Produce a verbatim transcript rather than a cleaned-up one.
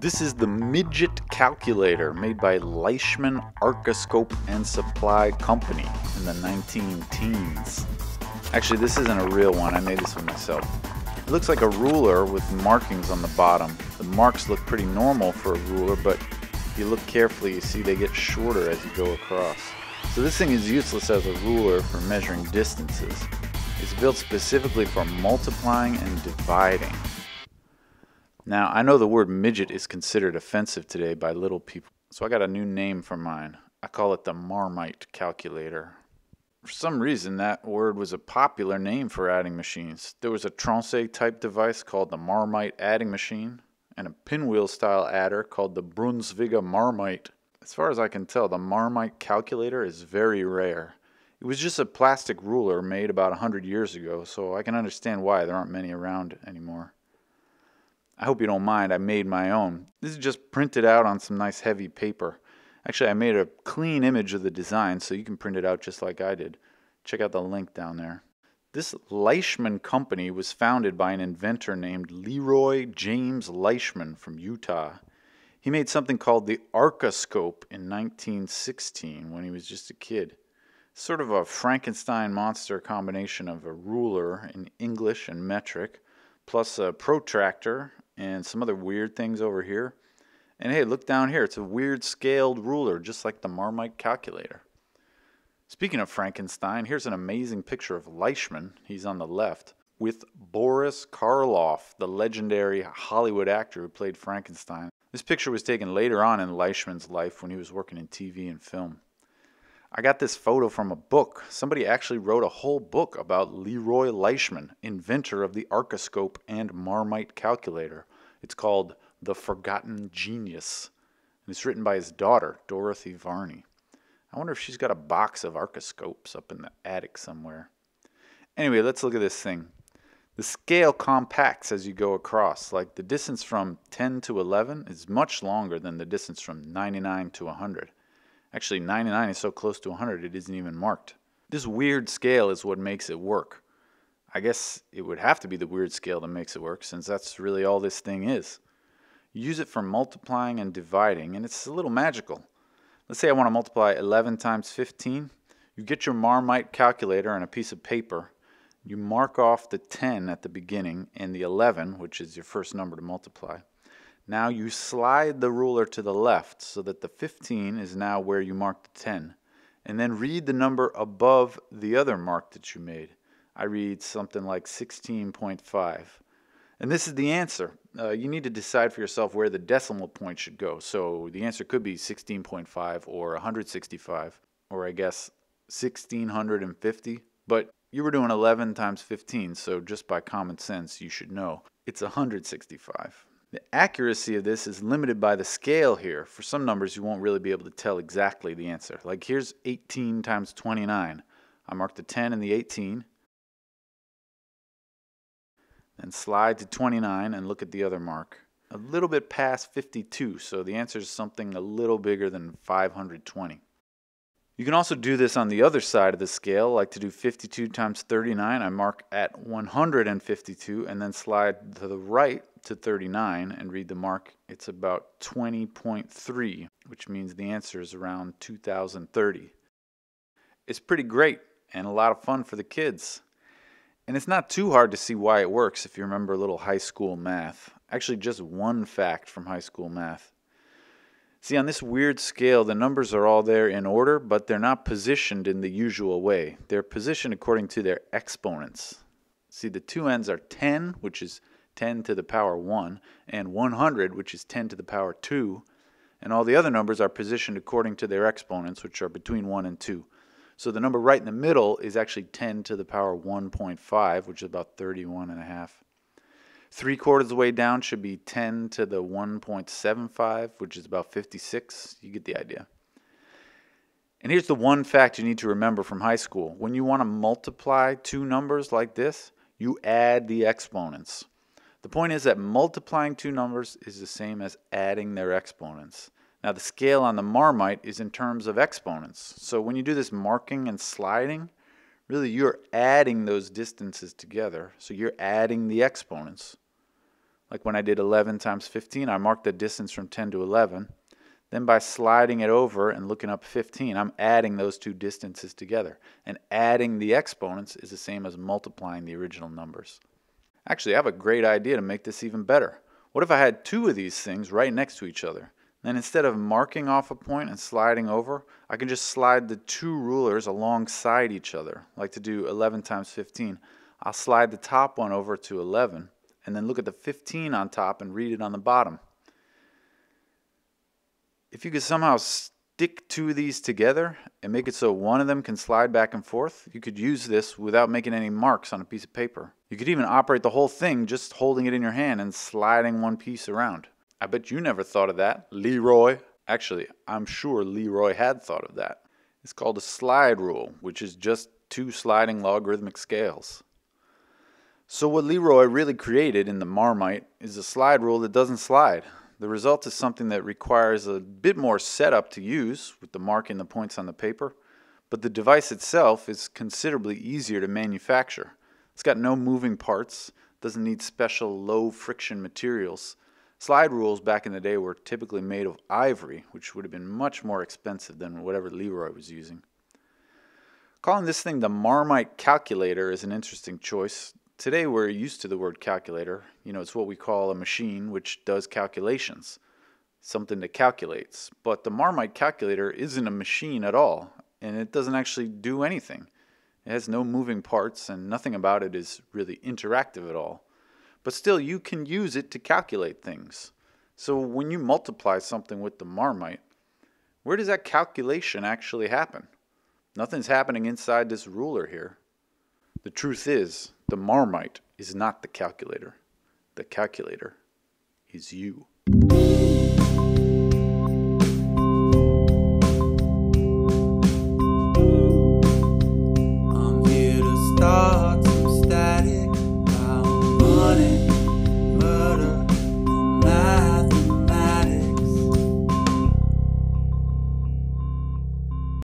This is the Midget Calculator, made by Leishman, Arcascope, and Supply Company in the nineteen teens. Actually, this isn't a real one. I made this one myself. It looks like a ruler with markings on the bottom. The marks look pretty normal for a ruler, but if you look carefully, you see they get shorter as you go across. So this thing is useless as a ruler for measuring distances. It's built specifically for multiplying and dividing. Now, I know the word midget is considered offensive today by little people, so I got a new name for mine. I call it the Marmite Calculator. For some reason, that word was a popular name for adding machines. There was a troncet type device called the Marmite Adding Machine, and a pinwheel style adder called the Brunsviga Marmite. As far as I can tell, the Marmite Calculator is very rare. It was just a plastic ruler made about a hundred years ago, so I can understand why there aren't many around anymore. I hope you don't mind, I made my own. This is just printed out on some nice heavy paper. Actually, I made a clean image of the design so you can print it out just like I did. Check out the link down there. This Leishman company was founded by an inventor named Leroy James Leishman from Utah. He made something called the Arcascope in nineteen sixteen when he was just a kid. Sort of a Frankenstein monster combination of a ruler in English and metric, plus a protractor, and some other weird things over here. And hey, look down here, it's a weird scaled ruler, just like the Marmite Calculator. Speaking of Frankenstein, here's an amazing picture of Leishman, he's on the left, with Boris Karloff, the legendary Hollywood actor who played Frankenstein. This picture was taken later on in Leishman's life when he was working in T V and film. I got this photo from a book. Somebody actually wrote a whole book about Leroy Leishman, inventor of the Arcascope and Marmite Calculator. It's called The Forgotten Genius, and it's written by his daughter, Dorothy Varney. I wonder if she's got a box of Arcascopes up in the attic somewhere. Anyway, let's look at this thing. The scale compacts as you go across. Like, the distance from ten to eleven is much longer than the distance from ninety-nine to one hundred. Actually, ninety-nine is so close to one hundred it isn't even marked. This weird scale is what makes it work. I guess it would have to be the weird scale that makes it work, since that's really all this thing is. You use it for multiplying and dividing, and it's a little magical. Let's say I want to multiply eleven times fifteen. You get your Marmite calculator and a piece of paper. You mark off the ten at the beginning and the eleven, which is your first number to multiply. Now you slide the ruler to the left so that the fifteen is now where you marked the ten. And then read the number above the other mark that you made. I read something like sixteen point five. And this is the answer. Uh, you need to decide for yourself where the decimal point should go. So the answer could be sixteen point five or one hundred sixty-five, or I guess sixteen fifty. But you were doing eleven times fifteen, so just by common sense you should know it's one hundred sixty-five. The accuracy of this is limited by the scale here. For some numbers you won't really be able to tell exactly the answer. Like, here's eighteen times twenty-nine. I mark the ten and the eighteen, then slide to twenty-nine and look at the other mark. A little bit past fifty-two, so the answer is something a little bigger than five hundred twenty. You can also do this on the other side of the scale, like to do fifty-two times thirty-nine. I mark at one hundred fifty-two and then slide to the right to thirty-nine and read the mark. It's about twenty point three, which means the answer is around two thousand thirty. It's pretty great and a lot of fun for the kids. And it's not too hard to see why it works if you remember a little high school math. Actually, just one fact from high school math. See, on this weird scale, the numbers are all there in order, but they're not positioned in the usual way. They're positioned according to their exponents. See, the two ends are ten, which is ten to the power one, and one hundred, which is ten to the power two, and all the other numbers are positioned according to their exponents, which are between one and two. So the number right in the middle is actually ten to the power one point five, which is about thirty-one and a half. Three quarters of the way down should be ten to the one point seven five, which is about fifty-six. You get the idea. And here's the one fact you need to remember from high school. When you want to multiply two numbers like this, you add the exponents. The point is that multiplying two numbers is the same as adding their exponents. Now, the scale on the Marmite is in terms of exponents. So when you do this marking and sliding, really, you're adding those distances together, so you're adding the exponents. like when I did eleven times fifteen, I marked the distance from ten to eleven. Then by sliding it over and looking up fifteen, I'm adding those two distances together. And adding the exponents is the same as multiplying the original numbers. Actually, I have a great idea to make this even better. What if I had two of these things right next to each other? Then instead of marking off a point and sliding over, I can just slide the two rulers alongside each other. Like to do eleven times fifteen, I'll slide the top one over to eleven, and then look at the fifteen on top and read it on the bottom. If you could somehow stick two of these together and make it so one of them can slide back and forth, you could use this without making any marks on a piece of paper. You could even operate the whole thing just holding it in your hand and sliding one piece around. I bet you never thought of that, Leroy. Actually, I'm sure Leroy had thought of that. It's called a slide rule, which is just two sliding logarithmic scales. So what Leroy really created in the Marmite is a slide rule that doesn't slide. The result is something that requires a bit more setup to use, with the marking the points on the paper, but the device itself is considerably easier to manufacture. It's got no moving parts, doesn't need special low-friction materials. Slide rules back in the day were typically made of ivory, which would have been much more expensive than whatever Leroy was using. Calling this thing the Marmite Calculator is an interesting choice. Today we're used to the word calculator. You know, it's what we call a machine which does calculations, something that calculates. But the Marmite Calculator isn't a machine at all, and it doesn't actually do anything. It has no moving parts, and nothing about it is really interactive at all. But still, you can use it to calculate things. So when you multiply something with the Marmite, where does that calculation actually happen? Nothing's happening inside this ruler here. The truth is, the Marmite is not the calculator. The calculator is you.